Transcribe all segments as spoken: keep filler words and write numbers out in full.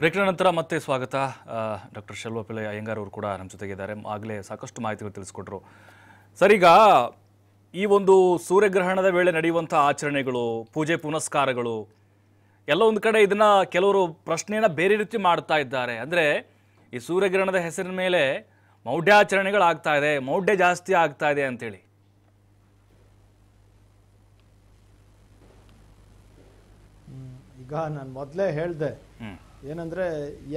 Break ನಂತರ ಮತ್ತೆ ಸ್ವಾಗತ. ಡಾಕ್ಟರ್ ಶಲ್ವ ಪಿಳ್ಳೈ ಅಯ್ಯಂಗಾರ್ ಅವರು ಕೂಡ ನಮ್ಮ ಜೊತೆಗಿದ್ದಾರೆ. ಆಗಲೇ ಸಾಕಷ್ಟು ಮಾಹಿತಿಗಳು ತಿಳಿಸಿಕೊಟ್ರು. ಸರ್, ಈಗ ಈ ಒಂದು ಸೂರ್ಯಗ್ರಹಣದ ವೇಳೆ ನಡೆಯುವಂಥ ಆಚರಣೆಗಳು, ಪೂಜೆ ಪುನಸ್ಕಾರಗಳು ಎಲ್ಲ ಒಂದು ಕಡೆ ಇದನ್ನ ಕೆಲವರು ಪ್ರಶ್ನೆಯನ್ನು ಬೇರೆ ರೀತಿ ಮಾಡ್ತಾ ಇದ್ದಾರೆ. ಅಂದರೆ ಈ ಸೂರ್ಯಗ್ರಹಣದ ಹೆಸರಿನ ಮೇಲೆ ಮೌಢ್ಯಾಚರಣೆಗಳಾಗ್ತಾ ಇದೆ, ಮೌಢ್ಯ ಜಾಸ್ತಿ ಆಗ್ತಾ ಇದೆ ಅಂತೇಳಿ. ಈಗ ನಾನು ಮೊದಲೇ ಹೇಳಿದೆ, ಏನಂದ್ರೆ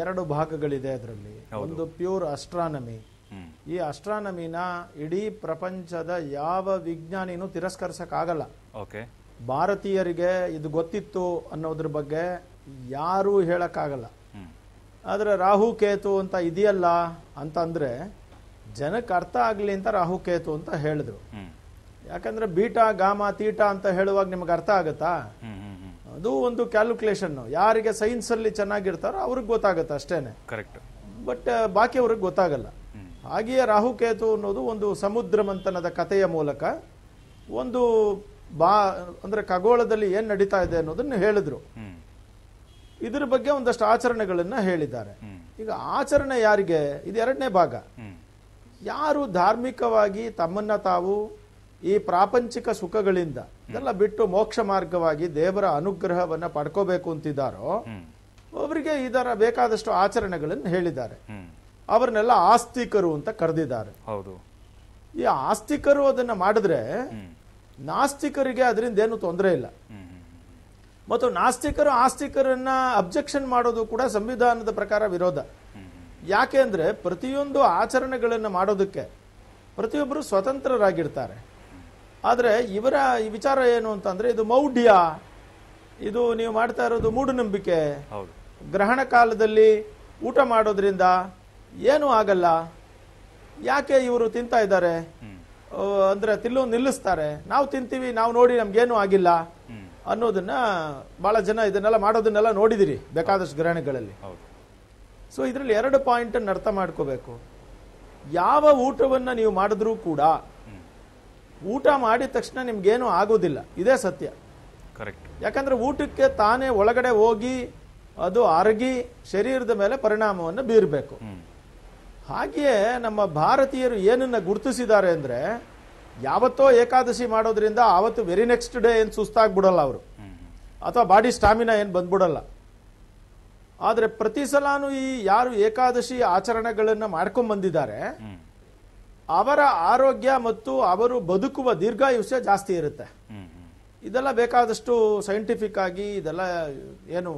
ಎರಡು ಭಾಗಗಳಿದೆ ಅದರಲ್ಲಿ. ಒಂದು ಪ್ಯೂರ್ ಅಸ್ಟ್ರಾನಮಿ. ಈ ಅಸ್ಟ್ರಾನಮಿನ ಇಡೀ ಪ್ರಪಂಚದ ಯಾವ ವಿಜ್ಞಾನಿನೂ ತಿರಸ್ಕರಿಸಕ್ಕಾಗಲ್ಲ. ಭಾರತೀಯರಿಗೆ ಇದು ಗೊತ್ತಿತ್ತು ಅನ್ನೋದ್ರ ಬಗ್ಗೆ ಯಾರೂ ಹೇಳಕ್ಕಾಗಲ್ಲ. ಆದರೆ ರಾಹು ಕೇತು ಅಂತ ಇದೆಯಲ್ಲ ಅಂತಂದ್ರೆ ಜನಕ್ಕೆ ಅರ್ಥ ಆಗಲಿ ಅಂತ ರಾಹು ಕೇತು ಅಂತ ಹೇಳಿದ್ರು. ಯಾಕಂದ್ರೆ ಬೀಟಾ ಗಾಮಾ ತೀಟಾ ಅಂತ ಹೇಳುವಾಗ ನಿಮ್ಗೆ ಅರ್ಥ ಆಗತ್ತಾ? ಅದು ಒಂದು ಕ್ಯಾಲ್ಕುಲೇಷನ್. ಯಾರಿಗೆ ಸೈನ್ಸ್ ಅಲ್ಲಿ ಚೆನ್ನಾಗಿರ್ತಾರೋ ಅವ್ರಿಗೆ ಗೊತ್ತಾಗತ್ತೆ ಅಷ್ಟೇನೆ, ಕರೆಕ್ಟ್. ಬಟ್ ಬಾಕಿ ಅವ್ರಿಗೆ ಗೊತ್ತಾಗಲ್ಲ. ಹಾಗೆಯೇ ರಾಹುಕೇತು ಅನ್ನೋದು ಒಂದು ಸಮುದ್ರ ಮಂಥನದ ಕಥೆಯ ಮೂಲಕ ಒಂದು ಬಾ ಅಂದ್ರೆ ಖಗೋಳದಲ್ಲಿ ಏನ್ ನಡೀತಾ ಇದೆ ಅನ್ನೋದನ್ನ ಹೇಳಿದ್ರು. ಇದ್ರ ಬಗ್ಗೆ ಒಂದಷ್ಟು ಆಚರಣೆಗಳನ್ನ ಹೇಳಿದ್ದಾರೆ. ಈಗ ಆಚರಣೆ ಯಾರಿಗೆ, ಇದು ಎರಡನೇ ಭಾಗ. ಯಾರು ಧಾರ್ಮಿಕವಾಗಿ ತಮ್ಮನ್ನ ತಾವು ಈ ಪ್ರಾಪಂಚಿಕ ಸುಖಗಳಿಂದ ಇದೆಲ್ಲ ಬಿಟ್ಟು ಮೋಕ್ಷ ಮಾರ್ಗವಾಗಿ ದೇವರ ಅನುಗ್ರಹವನ್ನ ಪಡ್ಕೋಬೇಕು ಅಂತಿದ್ದಾರೋ ಒಬ್ಬರಿಗೆ ಇದರ ಬೇಕಾದಷ್ಟು ಆಚರಣೆಗಳನ್ನು ಹೇಳಿದ್ದಾರೆ. ಅವರನ್ನೆಲ್ಲ ಆಸ್ತಿಕರು ಅಂತ ಕರೆದಿದ್ದಾರೆ. ಈ ಆಸ್ತಿಕರು ಅದನ್ನ ಮಾಡಿದ್ರೆ ನಾಸ್ತಿಕರಿಗೆ ಅದರಿಂದ ಏನು ತೊಂದರೆ ಇಲ್ಲ. ಮತ್ತು ನಾಸ್ತಿಕರು ಆಸ್ತಿಕರನ್ನ ಅಬ್ಜೆಕ್ಷನ್ ಮಾಡೋದು ಕೂಡ ಸಂವಿಧಾನದ ಪ್ರಕಾರ ವಿರೋಧ. ಯಾಕೆ ಅಂದ್ರೆ ಪ್ರತಿಯೊಂದು ಆಚರಣೆಗಳನ್ನು ಮಾಡೋದಕ್ಕೆ ಪ್ರತಿಯೊಬ್ಬರು ಸ್ವತಂತ್ರರಾಗಿರ್ತಾರೆ. ಆದರೆ ಇವರ ಈ ವಿಚಾರ ಏನು ಅಂತಂದ್ರೆ ಇದು ಮೌಢ್ಯ, ಇದು ನೀವು ಮಾಡ್ತಾ ಇರೋದು ಮೂಢನಂಬಿಕೆ. ಗ್ರಹಣ ಕಾಲದಲ್ಲಿ ಊಟ ಮಾಡೋದ್ರಿಂದ ಏನೂ ಆಗಲ್ಲ, ಯಾಕೆ ಇವರು ತಿಂತಾ ಇದ್ದಾರೆ ಅಂದ್ರೆ ತಿಲ್ಲು ನಿಲ್ಲಿಸ್ತಾರೆ. ನಾವು ತಿಂತೀವಿ, ನಾವು ನೋಡಿ ನಮ್ಗೇನು ಆಗಿಲ್ಲ ಅನ್ನೋದನ್ನ ಬಹಳ ಜನ ಇದನ್ನೆಲ್ಲ ಮಾಡೋದನ್ನೆಲ್ಲ ನೋಡಿದಿರಿ ಬೇಕಾದಷ್ಟು ಗ್ರಹಣಗಳಲ್ಲಿ. ಸೊ ಇದರಲ್ಲಿ ಎರಡು ಪಾಯಿಂಟ್ ಅನ್ನು ಅರ್ಥ ಮಾಡ್ಕೋಬೇಕು. ಯಾವ ಊಟವನ್ನ ನೀವು ಮಾಡಿದ್ರೂ ಕೂಡ ಊಟ ಮಾಡಿದ ತಕ್ಷಣ ನಿಮ್ಗೇನು ಆಗೋದಿಲ್ಲ, ಇದೇ ಸತ್ಯ, ಕರೆಕ್ಟ್. ಯಾಕಂದ್ರೆ ಊಟಕ್ಕೆ ತಾನೇ ಒಳಗಡೆ ಹೋಗಿ ಅದು ಅರಗಿ ಶರೀರದ ಮೇಲೆ ಪರಿಣಾಮವನ್ನು ಬೀರಬೇಕು. ಹಾಗೆಯೇ ನಮ್ಮ ಭಾರತೀಯರು ಏನನ್ನ ಗುರುತಿಸಿದ್ದಾರೆ ಅಂದ್ರೆ ಯಾವತ್ತೋ ಏಕಾದಶಿ ಮಾಡೋದ್ರಿಂದ ಆವತ್ತು ವೆರಿ ನೆಕ್ಸ್ಟ್ ಡೇ ಏನು ಸುಸ್ತಾಗ್ಬಿಡಲ್ಲ ಅವರು, ಅಥವಾ ಬಾಡಿ ಸ್ಟಾಮಿನಾ ಏನು ಬಂದ್ಬಿಡಲ್ಲ. ಆದರೆ ಪ್ರತಿ ಸಲಾನು ಈ ಯಾರು ಏಕಾದಶಿ ಆಚರಣೆಗಳನ್ನು ಮಾಡ್ಕೊಂಡ್ ಬಂದಿದ್ದಾರೆ ಅವರ ಆರೋಗ್ಯ ಮತ್ತು ಅವರು ಬದುಕುವ ದೀರ್ಘಾಯುಷ್ಯ ಜಾಸ್ತಿ ಇರುತ್ತೆ. ಇದೆಲ್ಲ ಬೇಕಾದಷ್ಟು ಸೈಂಟಿಫಿಕ್ ಆಗಿ ಇದೆಲ್ಲ ಏನು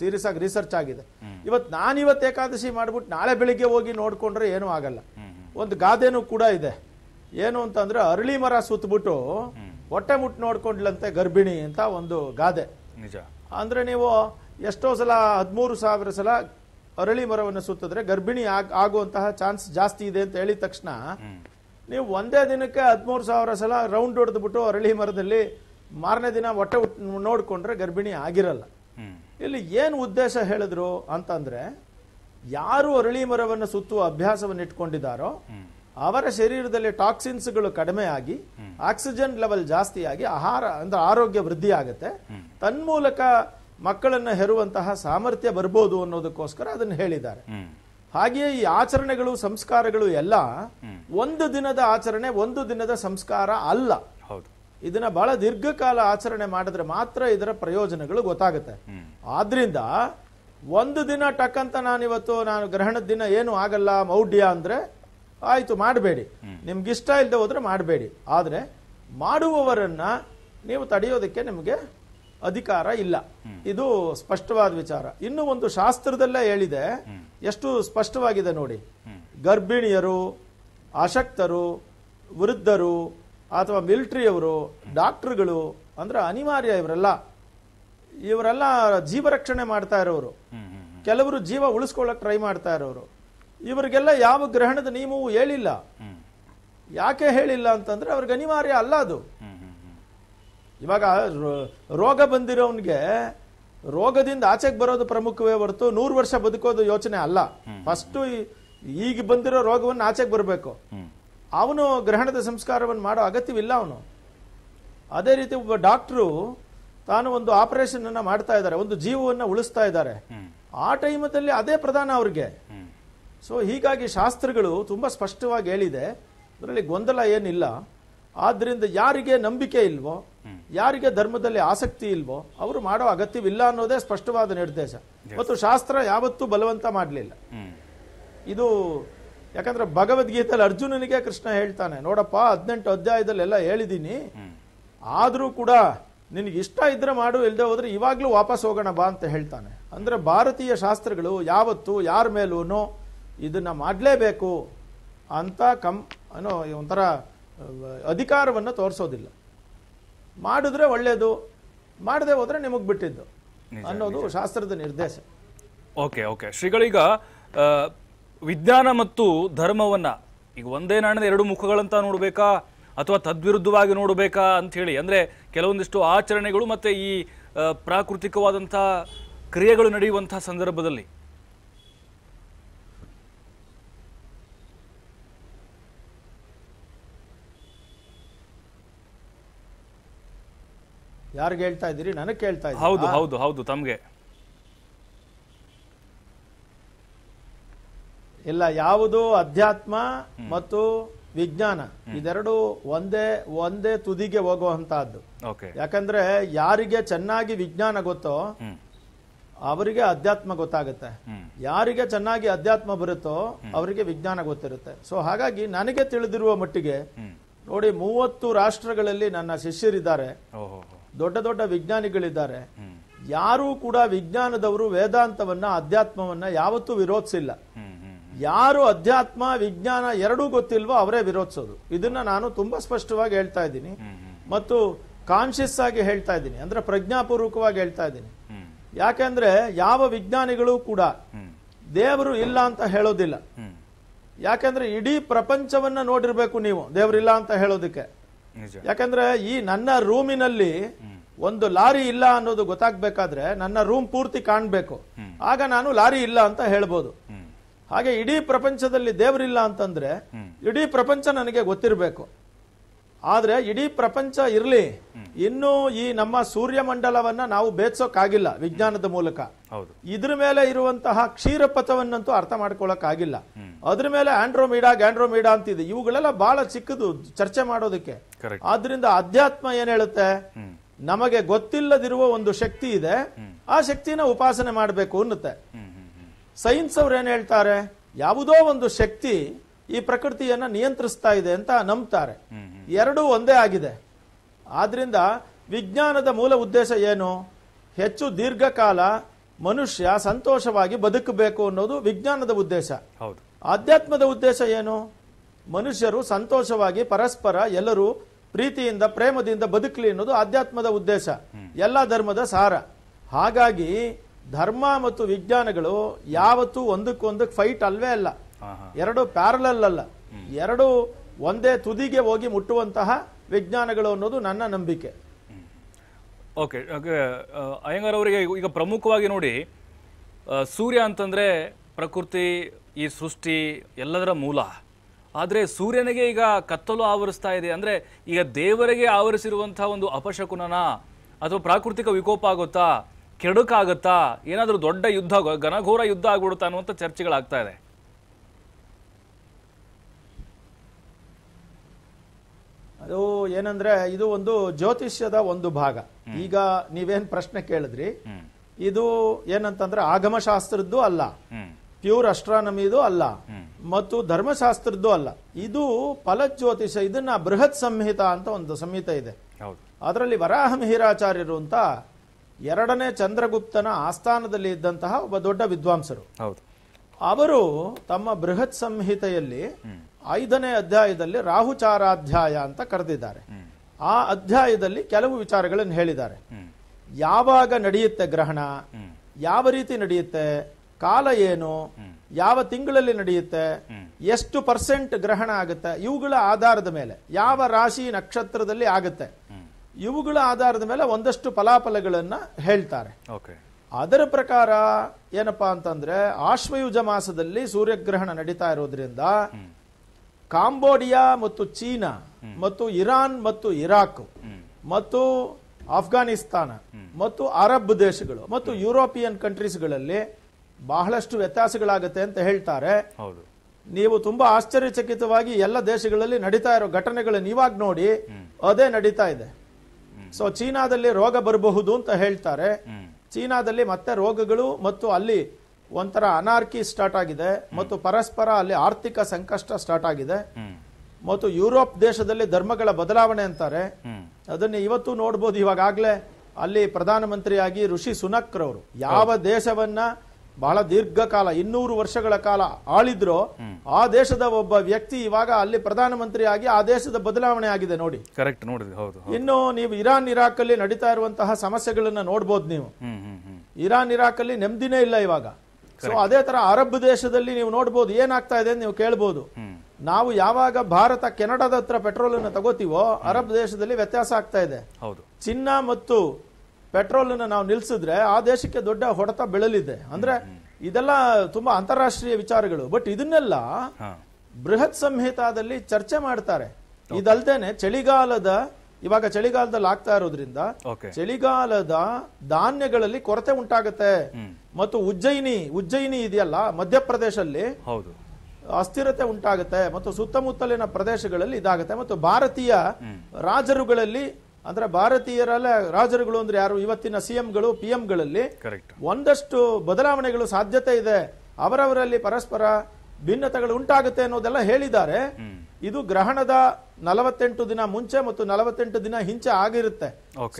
ಸೀರಿಯಸ್ ಆಗಿ ರಿಸರ್ಚ್ ಆಗಿದೆ. ಇವತ್ತು ನಾನಿವತ್ತು ಏಕಾದಶಿ ಮಾಡ್ಬಿಟ್ಟು ನಾಳೆ ಬೆಳಿಗ್ಗೆ ಹೋಗಿ ನೋಡ್ಕೊಂಡ್ರೆ ಏನೂ ಆಗಲ್ಲ. ಒಂದು ಗಾದೆನೂ ಕೂಡ ಇದೆ, ಏನು ಅಂತಂದ್ರೆ ಅರಳಿ ಮರ ಸುತ್ತಬಿಟ್ಟು ಹೊಟ್ಟೆ ಮುಟ್ಟು ನೋಡ್ಕೊಂಡ್ಲಂತೆ ಗರ್ಭಿಣಿ ಅಂತ ಒಂದು ಗಾದೆ. ನಿಜ ಅಂದ್ರೆ ನೀವು ಎಷ್ಟೋ ಸಲ ಹದಿಮೂರು ಸಾವಿರ ಸಲ ಅರಳಿ ಮರವನ್ನು ಸುತ್ತಿದ್ರೆ ಗರ್ಭಿಣಿ ಆಗ ಆಗುವಂತಹ ಚಾನ್ಸ್ ಜಾಸ್ತಿ ಇದೆ ಅಂತ ಹೇಳಿದ ತಕ್ಷಣ ನೀವು ಒಂದೇ ದಿನಕ್ಕೆ ಹದಿಮೂರು ಸಾವಿರ ಸಲ ರೌಂಡ್ ಹೊಡೆದ್ಬಿಟ್ಟು ಅರಳಿ ಮರದಲ್ಲಿ ಮಾರನೇ ದಿನ ಹೊಟ್ಟೆ ನೋಡ್ಕೊಂಡ್ರೆ ಗರ್ಭಿಣಿ ಆಗಿರಲ್ಲ. ಇಲ್ಲಿ ಏನು ಉದ್ದೇಶ ಹೇಳಿದ್ರು ಅಂತಂದ್ರೆ ಯಾರು ಅರಳಿ ಮರವನ್ನು ಸುತ್ತುವ ಅಭ್ಯಾಸವನ್ನು ಇಟ್ಕೊಂಡಿದ್ದಾರೋ ಅವರ ಶರೀರದಲ್ಲಿ ಟಾಕ್ಸಿನ್ಸ್ಗಳು ಕಡಿಮೆ ಆಗಿ ಆಕ್ಸಿಜನ್ ಲೆವೆಲ್ ಜಾಸ್ತಿ ಆಗಿ ಆಹಾರ ಅಂದ್ರೆ ಆರೋಗ್ಯ ವೃದ್ಧಿ ಆಗುತ್ತೆ. ತನ್ಮೂಲಕ ಮಕ್ಕಳನ್ನ ಹೆರುವಂತಹ ಸಾಮರ್ಥ್ಯ ಬರ್ಬೋದು ಅನ್ನೋದಕ್ಕೋಸ್ಕರ ಅದನ್ನ ಹೇಳಿದ್ದಾರೆ. ಹಾಗೆಯೇ ಈ ಆಚರಣೆಗಳು ಸಂಸ್ಕಾರಗಳು ಎಲ್ಲ ಒಂದು ದಿನದ ಆಚರಣೆ ಒಂದು ದಿನದ ಸಂಸ್ಕಾರ ಅಲ್ಲ. ಇದನ್ನ ಬಹಳ ದೀರ್ಘಕಾಲ ಆಚರಣೆ ಮಾಡಿದ್ರೆ ಮಾತ್ರ ಇದರ ಪ್ರಯೋಜನಗಳು ಗೊತ್ತಾಗುತ್ತೆ. ಆದ್ರಿಂದ ಒಂದು ದಿನ ಟಕ್ ಅಂತ ನಾನಿವತ್ತು ನಾನು ಗ್ರಹಣದ ದಿನ ಏನು ಆಗಲ್ಲ ಮೌಢ್ಯ ಅಂದ್ರೆ ಆಯ್ತು ಮಾಡಬೇಡಿ, ನಿಮ್ಗೆ ಇಷ್ಟ ಇಲ್ಲದೆ ಹೋದ್ರೆ ಮಾಡಬೇಡಿ. ಆದ್ರೆ ಮಾಡುವವರನ್ನ ನೀವು ತಡೆಯೋದಕ್ಕೆ ನಿಮ್ಗೆ ಅಧಿಕಾರ ಇಲ್ಲ. ಇದು ಸ್ಪಷ್ಟವಾದ ವಿಚಾರ. ಇನ್ನು ಒಂದು ಶಾಸ್ತ್ರದಲ್ಲೇ ಹೇಳಿದೆ, ಎಷ್ಟು ಸ್ಪಷ್ಟವಾಗಿದೆ ನೋಡಿ. ಗರ್ಭಿಣಿಯರು, ಅಶಕ್ತರು, ವೃದ್ಧರು ಅಥವಾ ಮಿಲಿಟರಿಯವರು, ಡಾಕ್ಟರ್ಗಳು ಅಂದ್ರೆ ಅನಿವಾರ್ಯ ಇವರೆಲ್ಲ ಇವರೆಲ್ಲ ಜೀವ ರಕ್ಷಣೆ ಮಾಡ್ತಾ ಇರೋರು, ಕೆಲವರು ಜೀವ ಉಳಿಸ್ಕೊಳ್ಳಕ್ ಟ್ರೈ ಮಾಡ್ತಾ ಇರೋರು, ಇವರಿಗೆಲ್ಲ ಯಾವ ಗ್ರಹಣದ ನಿಯಮವೂ ಹೇಳಿಲ್ಲ. ಯಾಕೆ ಹೇಳಿಲ್ಲ ಅಂತಂದ್ರೆ ಅವ್ರಿಗೆ ಅನಿವಾರ್ಯ ಅಲ್ಲ ಅದು. ಇವಾಗ ರೋಗ ಬಂದಿರೋನ್ಗೆ ರೋಗದಿಂದ ಆಚೆಗೆ ಬರೋದು ಪ್ರಮುಖವೇ ಹೊರತು ನೂರು ವರ್ಷ ಬದುಕೋದು ಯೋಚನೆ ಅಲ್ಲ. ಫಸ್ಟ್ ಈಗ ಬಂದಿರೋ ರೋಗವನ್ನು ಆಚೆಗೆ ಬರಬೇಕು. ಅವನು ಗ್ರಹಣದ ಸಂಸ್ಕಾರವನ್ನು ಮಾಡೋ ಅಗತ್ಯವಿಲ್ಲ ಅವನು. ಅದೇ ರೀತಿ ಒಬ್ಬ ಡಾಕ್ಟ್ರು ತಾನು ಒಂದು ಆಪರೇಷನ್ ಅನ್ನ ಮಾಡ್ತಾ ಇದ್ದಾರೆ, ಒಂದು ಜೀವವನ್ನು ಉಳಿಸ್ತಾ ಇದ್ದಾರೆ. ಆ ಟೈಮಲ್ಲಿ ಅದೇ ಪ್ರಧಾನ ಅವರಿಗೆ. ಸೊ ಹೀಗಾಗಿ ಶಾಸ್ತ್ರಗಳು ತುಂಬಾ ಸ್ಪಷ್ಟವಾಗಿ ಹೇಳಿದೆ, ಅದರಲ್ಲಿ ಗೊಂದಲ ಏನಿಲ್ಲ. ಆದ್ದರಿಂದ ಯಾರಿಗೆ ನಂಬಿಕೆ ಇಲ್ವೋ, ಯಾರಿಗೆ ಧರ್ಮದಲ್ಲಿ ಆಸಕ್ತಿ ಇಲ್ವೋ ಅವರು ಮಾಡೋ ಅಗತ್ಯವಿಲ್ಲ ಅನ್ನೋದೇ ಸ್ಪಷ್ಟವಾದ ನಿರ್ದೇಶ. ಮತ್ತು ಶಾಸ್ತ್ರ ಯಾವತ್ತೂ ಬಲವಂತ ಮಾಡಲಿಲ್ಲ. ಇದು ಯಾಕಂದ್ರೆ ಭಗವದ್ಗೀತೆಯಲ್ಲಿ ಅರ್ಜುನನಿಗೆ ಕೃಷ್ಣ ಹೇಳ್ತಾನೆ, ನೋಡಪ್ಪ ಹದಿನೆಂಟು ಅಧ್ಯಾಯದಲ್ಲೆಲ್ಲ ಹೇಳಿದ್ದೀನಿ, ಆದರೂ ಕೂಡ ನಿನಗೆ ಇಷ್ಟ ಇದ್ರೆ ಮಾಡು, ಇಲ್ಲದೆ ಹೋದ್ರೆ ಇವಾಗಲೂ ವಾಪಸ್ ಹೋಗೋಣ ಬಾ ಅಂತ ಹೇಳ್ತಾನೆ. ಅಂದರೆ ಭಾರತೀಯ ಶಾಸ್ತ್ರಗಳು ಯಾವತ್ತು ಯಾರ ಮೇಲೂ ಇದನ್ನು ಮಾಡಲೇಬೇಕು ಅಂತ ಕಂ ಅನ್ನೋ ಒಂಥರ ಅಧಿಕಾರವನ್ನು ತೋರಿಸೋದಿಲ್ಲ. ಮಾಡಿದ್ರೆ ಒಳ್ಳೆಯದು, ಮಾಡದೆ ಹೋದರೆ ನಿಮಗೆ ಬಿಟ್ಟಿದ್ದು ಅನ್ನೋದು ಶಾಸ್ತ್ರದ ನಿರ್ದೇಶ. ಓಕೆ ಓಕೆ ಶ್ರೀಗಳೀಗ ವಿಜ್ಞಾನ ಮತ್ತು ಧರ್ಮವನ್ನು ಈಗ ಒಂದೇ ನಾಣ್ಯದ ಎರಡು ಮುಖಗಳಂತ ನೋಡಬೇಕಾ ಅಥವಾ ತದ್ವಿರುದ್ಧವಾಗಿ ನೋಡಬೇಕಾ ಅಂಥೇಳಿ, ಅಂದರೆ ಕೆಲವೊಂದಿಷ್ಟು ಆಚರಣೆಗಳು ಮತ್ತು ಈ ಪ್ರಾಕೃತಿಕವಾದಂಥ ಕ್ರಿಯೆಗಳು ನಡೆಯುವಂಥ ಸಂದರ್ಭದಲ್ಲಿ? ಯಾರಿಗೆ ಹೇಳ್ತಾ ಇದ್ದೀರಿ? ನನಗೆ ಹೇಳ್ತಾ ಇದ್ದೀರಿ? ಹೌದು ಹೌದು ಹೌದು ತಮಗೆ. ಇಲ್ಲ, ಯಾವುದು ಅಧ್ಯಾತ್ಮ ಮತ್ತು ವಿಜ್ಞಾನ ಇದೆರಡು ಒಂದೇ ಒಂದೇ ತುದಿಗೆ ಹೋಗುವಂತಹದ್ದು. ಯಾಕಂದ್ರೆ ಯಾರಿಗೆ ಚೆನ್ನಾಗಿ ವಿಜ್ಞಾನ ಗೊತ್ತೋ ಅವರಿಗೆ ಅಧ್ಯಾತ್ಮ ಗೊತ್ತಾಗುತ್ತೆ, ಯಾರಿಗೆ ಚೆನ್ನಾಗಿ ಅಧ್ಯಾತ್ಮ ಬರುತ್ತೋ ಅವರಿಗೆ ವಿಜ್ಞಾನ ಗೊತ್ತಿರುತ್ತೆ. ಸೊ ಹಾಗಾಗಿ ನನಗೆ ತಿಳಿದಿರುವ ಮಟ್ಟಿಗೆ ನೋಡಿ, ಮೂವತ್ತು ರಾಷ್ಟ್ರಗಳಲ್ಲಿ ನನ್ನ ಶಿಷ್ಯರಿದ್ದಾರೆ, ದೊಡ್ಡ ದೊಡ್ಡ ವಿಜ್ಞಾನಿಗಳಿದ್ದಾರೆ. ಯಾರೂ ಕೂಡ ವಿಜ್ಞಾನದವರು ವೇದಾಂತವನ್ನ ಅಧ್ಯಾತ್ಮವನ್ನ ಯಾವತ್ತೂ ವಿರೋಧಿಸಿಲ್ಲ. ಯಾರು ಅಧ್ಯಾತ್ಮ ವಿಜ್ಞಾನ ಎರಡೂ ಗೊತ್ತಿಲ್ವೋ ಅವರೇ ವಿರೋಧಿಸೋದು. ಇದನ್ನ ನಾನು ತುಂಬಾ ಸ್ಪಷ್ಟವಾಗಿ ಹೇಳ್ತಾ ಇದ್ದೀನಿ ಮತ್ತು ಕಾನ್ಶಿಯಸ್ ಆಗಿ ಹೇಳ್ತಾ ಇದ್ದೀನಿ, ಅಂದ್ರೆ ಪ್ರಜ್ಞಾಪೂರ್ವಕವಾಗಿ ಹೇಳ್ತಾ ಇದ್ದೀನಿ. ಯಾಕೆಂದ್ರೆ ಯಾವ ವಿಜ್ಞಾನಿಗಳು ಕೂಡ ದೇವರು ಇಲ್ಲ ಅಂತ ಹೇಳೋದಿಲ್ಲ. ಯಾಕೆಂದ್ರೆ ಇಡೀ ಪ್ರಪಂಚವನ್ನ ನೋಡಿರ್ಬೇಕು ನೀವು ದೇವರಿಲ್ಲ ಅಂತ ಹೇಳೋದಕ್ಕೆ. ಯಾಕಂದ್ರೆ ಈ ನನ್ನ ರೂಮಿನಲ್ಲಿ ಒಂದು ಲಾರಿ ಇಲ್ಲ ಅನ್ನೋದು ಗೊತ್ತಾಗ್ಬೇಕಾದ್ರೆ ನನ್ನ ರೂಮ್ ಪೂರ್ತಿ ಕಾಣ್ಬೇಕು, ಆಗ ನಾನು ಲಾರಿ ಇಲ್ಲ ಅಂತ ಹೇಳ್ಬೋದು. ಹಾಗೆ ಇಡೀ ಪ್ರಪಂಚದಲ್ಲಿ ದೇವರಿಲ್ಲ ಅಂತಂದ್ರೆ ಇಡೀ ಪ್ರಪಂಚ ನನಗೆ ಗೊತ್ತಿರಬೇಕು. ಆದ್ರೆ ಇಡೀ ಪ್ರಪಂಚ ಇರಲಿ, ಇನ್ನೂ ಈ ನಮ್ಮ ಸೂರ್ಯಮಂಡಲವನ್ನ ನಾವು ಬೇಸೋಕ್ಕಾಗಿಲ್ಲ ವಿಜ್ಞಾನದ ಮೂಲಕ. ಇದ್ರ ಮೇಲೆ ಇರುವಂತಹ ಕ್ಷೀರಪಥವನ್ನಂತೂ ಅರ್ಥ ಮಾಡ್ಕೊಳ್ಳೋಕ್ಕಾಗಿಲ್ಲ. ಅದ್ರ ಮೇಲೆ ಆಂಡ್ರೋಮೀಡಾ ಗ್ಯಾಂಡ್ರೋಮೀಡಾ ಅಂತಿದೆ, ಇವುಗಳೆಲ್ಲ ಬಹಳ ಚಿಕ್ಕದು ಚರ್ಚೆ ಮಾಡೋದಕ್ಕೆ. ಆದ್ರಿಂದ ಅಧ್ಯಾತ್ಮ ಏನ್ ಹೇಳುತ್ತೆ, ನಮಗೆ ಗೊತ್ತಿಲ್ಲದಿರುವ ಒಂದು ಶಕ್ತಿ ಇದೆ, ಆ ಶಕ್ತಿನ ಉಪಾಸನೆ ಮಾಡಬೇಕು ಅನ್ನುತ್ತೆ. ಸೈನ್ಸ್ ಅವ್ರು ಏನ್ ಹೇಳ್ತಾರೆ, ಯಾವುದೋ ಒಂದು ಶಕ್ತಿ ಈ ಪ್ರಕೃತಿಯನ್ನ ನಿಯಂತ್ರಿಸ್ತಾ ಇದೆ ಅಂತ ನಂಬ್ತಾರೆ. ಎರಡೂ ಒಂದೇ ಆಗಿದೆ. ಆದ್ರಿಂದ ವಿಜ್ಞಾನದ ಮೂಲ ಉದ್ದೇಶ ಏನು, ಹೆಚ್ಚು ದೀರ್ಘಕಾಲ ಮನುಷ್ಯ ಸಂತೋಷವಾಗಿ ಬದುಕಬೇಕು ಅನ್ನೋದು ವಿಜ್ಞಾನದ ಉದ್ದೇಶ. ಆಧ್ಯಾತ್ಮದ ಉದ್ದೇಶ ಏನು, ಮನುಷ್ಯರು ಸಂತೋಷವಾಗಿ ಪರಸ್ಪರ ಎಲ್ಲರೂ ಪ್ರೀತಿಯಿಂದ ಪ್ರೇಮದಿಂದ ಬದುಕಲಿ ಅನ್ನೋದು ಆಧ್ಯಾತ್ಮದ ಉದ್ದೇಶ, ಎಲ್ಲ ಧರ್ಮದ ಸಾರ. ಹಾಗಾಗಿ ಧರ್ಮ ಮತ್ತು ವಿಜ್ಞಾನಗಳು ಯಾವತ್ತೂ ಒಂದಕ್ಕೊಂದಕ್ಕೆ ಫೈಟ್ ಅಲ್ವೇ ಅಲ್ಲ, ಎರಡು ಪ್ಯಾರಲಲ್ ಅಲ್ಲ, ಎರಡು ಒಂದೇ ತುದಿಗೆ ಹೋಗಿ ಮುಟ್ಟುವಂತಹ ವಿಜ್ಞಾನಗಳು ಅನ್ನೋದು ನನ್ನ ನಂಬಿಕೆ. ಓಕೆ ಅಯ್ಯಂಗಾರ್ ಅವರಿಗೆ ಈಗ ಪ್ರಮುಖವಾಗಿ ನೋಡಿ, ಸೂರ್ಯ ಅಂತಂದ್ರೆ ಪ್ರಕೃತಿ, ಈ ಸೃಷ್ಟಿ ಎಲ್ಲದರ ಮೂಲ. ಆದರೆ ಸೂರ್ಯನಿಗೆ ಈಗ ಕತ್ತಲು ಆವರಿಸ್ತಾ ಇದೆ ಅಂದರೆ ಈಗ ದೇವರಿಗೆ ಆವರಿಸಿರುವಂಥ ಒಂದು ಅಪಶಕುನ ಅಥವಾ ಪ್ರಾಕೃತಿಕ ವಿಕೋಪ ಆಗುತ್ತಾ, ಕೆಡುಕಾಗುತ್ತಾ, ಏನಾದರೂ ದೊಡ್ಡ ಯುದ್ಧ ಘನಘೋರ ಯುದ್ಧ ಆಗ್ಬಿಡುತ್ತಾ ಅನ್ನುವಂಥ ಚರ್ಚೆಗಳಾಗ್ತಾ ಇದೆ. ಅದು ಏನಂದ್ರೆ ಇದು ಒಂದು ಜ್ಯೋತಿಷ್ಯದ ಒಂದು ಭಾಗ. ಈಗ ನೀವೇನ್ ಪ್ರಶ್ನೆ ಕೇಳಿದ್ರಿ, ಇದು ಏನಂತಂದ್ರೆ ಆಗಮಶಾಸ್ತ್ರದ್ದು ಅಲ್ಲ, ಪ್ಯೂರ್ ಅಸ್ಟ್ರಾನಮಿದು ಅಲ್ಲ, ಮತ್ತು ಧರ್ಮಶಾಸ್ತ್ರದ್ದು ಅಲ್ಲ, ಇದು ಫಲಜ್ಯೋತಿಷ. ಇದನ್ನ ಬೃಹತ್ ಸಂಹಿತ ಅಂತ ಒಂದು ಸಂಹಿತೆ ಇದೆ. ಅದರಲ್ಲಿ ವರಾಹ ಮಿಹಿರಾಚಾರ್ಯರು ಅಂತ ಎರಡನೇ ಚಂದ್ರಗುಪ್ತನ ಆಸ್ಥಾನದಲ್ಲಿ ಇದ್ದಂತಹ ಒಬ್ಬ ದೊಡ್ಡ ವಿದ್ವಾಂಸರು, ಅವರು ತಮ್ಮ ಬೃಹತ್ ಸಂಹಿತೆಯಲ್ಲಿ ಐದನೇ ಅಧ್ಯಾಯದಲ್ಲಿ ರಾಹುಚಾರಾಧ್ಯಾಯ ಅಂತ ಕರೆದಿದ್ದಾರೆ. ಆ ಅಧ್ಯಾಯದಲ್ಲಿ ಕೆಲವು ವಿಚಾರಗಳನ್ನು ಹೇಳಿದ್ದಾರೆ. ಯಾವಾಗ ನಡೆಯುತ್ತೆ ಗ್ರಹಣ, ಯಾವ ರೀತಿ ನಡೆಯುತ್ತೆ, ಕಾಲ ಏನು, ಯಾವ ತಿಂಗಳಲ್ಲಿ ನಡೆಯುತ್ತೆ, ಎಷ್ಟು ಪರ್ಸೆಂಟ್ ಗ್ರಹಣ ಆಗುತ್ತೆ, ಇವುಗಳ ಆಧಾರದ ಮೇಲೆ ಯಾವ ರಾಶಿ ನಕ್ಷತ್ರದಲ್ಲಿ ಆಗುತ್ತೆ, ಇವುಗಳ ಆಧಾರದ ಮೇಲೆ ಒಂದಷ್ಟು ಫಲಾಫಲಗಳನ್ನ ಹೇಳ್ತಾರೆ. ಅದರ ಪ್ರಕಾರ ಏನಪ್ಪಾ ಅಂತಂದ್ರೆ ಆಶ್ವಯುಜ ಮಾಸದಲ್ಲಿ ಸೂರ್ಯಗ್ರಹಣ ನಡೀತಾ ಇರೋದ್ರಿಂದ ಕಾಂಬೋಡಿಯಾ ಮತ್ತು ಚೀನಾ ಮತ್ತು ಇರಾನ್ ಮತ್ತು ಇರಾಕ್ ಮತ್ತು ಅಫ್ಘಾನಿಸ್ತಾನ ಮತ್ತು ಅರಬ್ ದೇಶಗಳು ಮತ್ತು ಯುರೋಪಿಯನ್ ಕಂಟ್ರೀಸ್ಗಳಲ್ಲಿ ಬಹಳಷ್ಟು ವ್ಯತ್ಯಾಸಗಳಾಗುತ್ತೆ ಅಂತ ಹೇಳ್ತಾರೆ. ಹೌದು, ನೀವು ತುಂಬಾ ಆಶ್ಚರ್ಯಚಕಿತವಾಗಿ ಎಲ್ಲ ದೇಶಗಳಲ್ಲಿ ನಡೀತಾ ಇರೋ ಘಟನೆಗಳನ್ನು ಇವಾಗ ನೋಡಿ ಅದೇ ನಡೀತಾ ಇದೆ. ಸೊ ಚೀನಾದಲ್ಲಿ ರೋಗ ಬರಬಹುದು ಅಂತ ಹೇಳ್ತಾರೆ. ಚೀನಾದಲ್ಲಿ ಮತ್ತೆ ರೋಗಗಳು ಮತ್ತು ಅಲ್ಲಿ ಒಂಥರ ಅನಾರ್ಕಿ ಸ್ಟಾರ್ಟ್ ಆಗಿದೆ ಮತ್ತು ಪರಸ್ಪರ ಅಲ್ಲಿ ಆರ್ಥಿಕ ಸಂಕಷ್ಟ ಸ್ಟಾರ್ಟ್ ಆಗಿದೆ. ಮತ್ತು ಯುರೋಪ್ ದೇಶದಲ್ಲಿ ಧರ್ಮಗಳ ಬದಲಾವಣೆ ಅಂತಾರೆ, ಅದನ್ನ ಇವತ್ತು ನೋಡಬಹುದು. ಇವಾಗಾಗ್ಲೇ ಅಲ್ಲಿ ಪ್ರಧಾನಮಂತ್ರಿಯಾಗಿ ಋಷಿ ಸುನಕ್ ರವರು ಯಾವ ದೇಶವನ್ನ ಬಹಳ ದೀರ್ಘಕಾಲ ಇನ್ನೂರು ವರ್ಷಗಳ ಕಾಲ ಆಳಿದ್ರು, ಆ ದೇಶದ ಒಬ್ಬ ವ್ಯಕ್ತಿ ಇವಾಗ ಅಲ್ಲಿ ಪ್ರಧಾನಮಂತ್ರಿ ಆಗಿ ಆ ದೇಶದ ಬದಲಾವಣೆ ಆಗಿದೆ ನೋಡಿ. ಕರೆಕ್ಟ್, ನೋಡಿದ್ರಿ. ಹೌದು. ಇನ್ನು ನೀವು ಇರಾನ್ ಇರಾಕ್ ಅಲ್ಲಿ ನಡೀತಾ ಇರುವಂತಹ ಸಮಸ್ಯೆಗಳನ್ನ ನೋಡಬಹುದು. ನೀವು ಇರಾನ್ ಇರಾಕ್ ಅಲ್ಲಿ ನೆಮ್ಮದಿನೇ ಇಲ್ಲ ಇವಾಗ. ಸೊ ಅದೇ ತರ ಅರಬ್ ದೇಶದಲ್ಲಿ ನೀವು ನೋಡಬಹುದು ಏನಾಗ್ತಾ ಇದೆ ನೀವು ಕೇಳಬಹುದು. ನಾವು ಯಾವಾಗ ಭಾರತ ಕೆನಡಾದ ಹತ್ರ ಪೆಟ್ರೋಲ್ ಅನ್ನು ತಗೋತೀವೋ ಅರಬ್ ದೇಶದಲ್ಲಿ ವ್ಯತ್ಯಾಸ ಆಗ್ತಾ ಇದೆ. ಚಿನ್ನ ಮತ್ತು ಪೆಟ್ರೋಲ್ ಅನ್ನು ನಾವು ನಿಲ್ಸಿದ್ರೆ ಆ ದೇಶಕ್ಕೆ ದೊಡ್ಡ ಹೊಡೆತ ಬೆಳಲಿದೆ. ಅಂದ್ರೆ ಇದೆಲ್ಲ ತುಂಬಾ ಅಂತಾರಾಷ್ಟ್ರೀಯ ವಿಚಾರಗಳು. ಬಟ್ ಇದನ್ನೆಲ್ಲ ಬೃಹತ್ ಸಂಹಿತಾದಲ್ಲಿ ಚರ್ಚೆ ಮಾಡ್ತಾರೆ. ಇದಲ್ದೇನೆ ಚಳಿಗಾಲದ ಇವಾಗ ಚಳಿಗಾಲದಲ್ಲಿ ಆಗ್ತಾ ಇರೋದ್ರಿಂದ ಚಳಿಗಾಲದ ಧಾನ್ಯಗಳಲ್ಲಿ ಕೊರತೆ ಉಂಟಾಗುತ್ತೆ. ಮತ್ತು ಉಜ್ಜಯಿನಿ ಉಜ್ಜಯಿನಿ ಇದೆಯಲ್ಲ ಮಧ್ಯಪ್ರದೇಶಲ್ಲಿ, ಅಸ್ಥಿರತೆ ಉಂಟಾಗುತ್ತೆ ಮತ್ತು ಸುತ್ತಮುತ್ತಲಿನ ಪ್ರದೇಶಗಳಲ್ಲಿ ಇದಾಗುತ್ತೆ. ಮತ್ತು ಭಾರತೀಯ ರಾಜರುಗಳಲ್ಲಿ ಅಂದ್ರೆ ಭಾರತೀಯರಲ್ಲ ರಾಜರುಗಳು ಅಂದ್ರೆ ಯಾರು, ಇವತ್ತಿನ ಸಿಎಂಗಳು ಪಿ ಎಂಗಳಲ್ಲಿ ಒಂದಷ್ಟು ಬದಲಾವಣೆಗಳು ಸಾಧ್ಯತೆ ಇದೆ, ಅವರವರಲ್ಲಿ ಪರಸ್ಪರ ಭಿನ್ನತೆಗಳು ಉಂಟಾಗುತ್ತೆ ಅನ್ನೋದೆಲ್ಲ ಹೇಳಿದ್ದಾರೆ. ಇದು ಗ್ರಹಣದ ನಲವತ್ತೆಂಟು ದಿನ ಮುಂಚೆ ಮತ್ತು ನಲವತ್ತೆಂಟು ದಿನ ಹಿಂಚೆ ಆಗಿರುತ್ತೆ.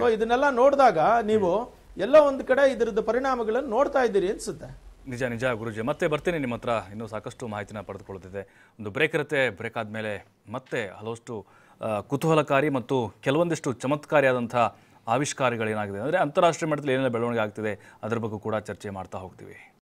ಸೊ ಇದನ್ನೆಲ್ಲ ನೋಡಿದಾಗ ನೀವು ಎಲ್ಲ ಒಂದ್ ಕಡೆ ಇದರದ ಪರಿಣಾಮಗಳನ್ನು ನೋಡ್ತಾ ಇದ್ದೀರಿ ಅನ್ಸುತ್ತೆ. ನಿಜ ನಿಜ ಗುರುಜಿ, ಮತ್ತೆ ಬರ್ತೀನಿ ನಿಮ್ಮ ಹತ್ರ, ಇನ್ನೂ ಸಾಕಷ್ಟು ಮಾಹಿತಿನ ಪಡೆದುಕೊಳ್ಳುತ್ತಿದೆ. ಒಂದು ಬ್ರೇಕ್ ಇರುತ್ತೆ, ಬ್ರೇಕ್ ಆದಮೇಲೆ ಮತ್ತೆ ಹಲವಷ್ಟು ಕುತೂಹಲಕಾರಿ ಮತ್ತು ಕೆಲವೊಂದಿಷ್ಟು ಚಮತ್ಕಾರಿಯಾದಂಥ ಆವಿಷ್ಕಾರಗಳೇನಾಗಿದೆ ಅಂದರೆ ಅಂತಾರಾಷ್ಟ್ರೀಯ ಮಟ್ಟದಲ್ಲಿ ಏನೆಲ್ಲ ಬೆಳವಣಿಗೆ ಆಗ್ತಿದೆ ಅದರ ಬಗ್ಗೆ ಕೂಡ ಚರ್ಚೆ ಮಾಡ್ತಾ ಹೋಗ್ತೀವಿ.